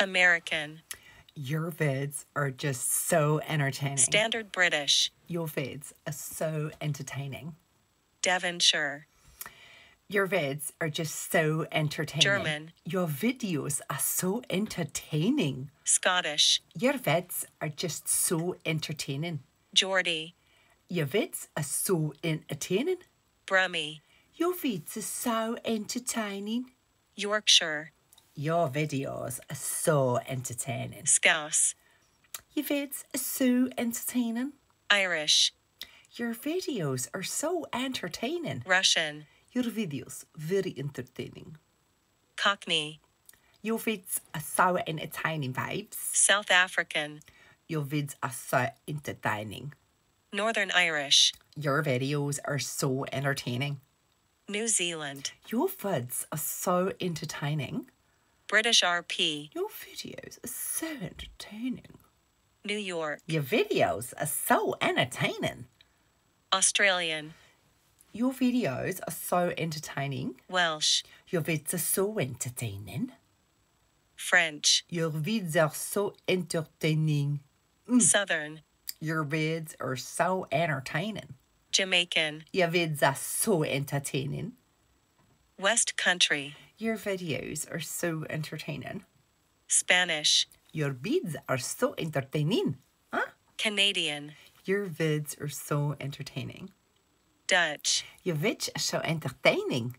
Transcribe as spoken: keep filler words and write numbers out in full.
American. Your vids are just so entertaining. Standard British. Your vids are so entertaining. Devonshire. Your vids are just so entertaining. German. Your videos are so entertaining. Scottish. Your vids are just so entertaining. Geordie. Your vids are so entertaining. Brummie. Your vids are so entertaining. Yorkshire. Your videos are so entertaining. Scouse. Your vids are so entertaining. Irish. Your videos are so entertaining. Russian. Your videos very entertaining. Cockney. Your vids are so entertaining vibes. South African. Your vids are so entertaining. Northern Irish. Your videos are so entertaining. New Zealand. Your vids are so entertaining. British R P. Your videos are so entertaining. New York. Your videos are so entertaining. Australian. Your videos are so entertaining. Welsh. Your vids are so entertaining. French. Your vids are so entertaining. Mm. Southern. Your vids are so entertaining. Jamaican. Your vids are so entertaining. West Country. Your videos are so entertaining. Spanish. Your vids are so entertaining. Huh? Canadian. Your vids are so entertaining. Dutch. Your vids are so entertaining.